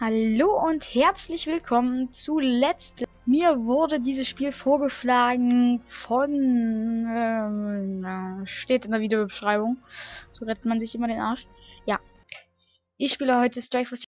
Hallo und herzlich willkommen zu Let's Play. Mir wurde dieses Spiel vorgeschlagen von... steht in der Videobeschreibung. So rettet man sich immer den Arsch. Ja. Ich spiele heute Strike Force